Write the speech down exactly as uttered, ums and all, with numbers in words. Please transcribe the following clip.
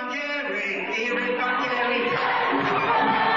on Jerry, Spirit on Jerry.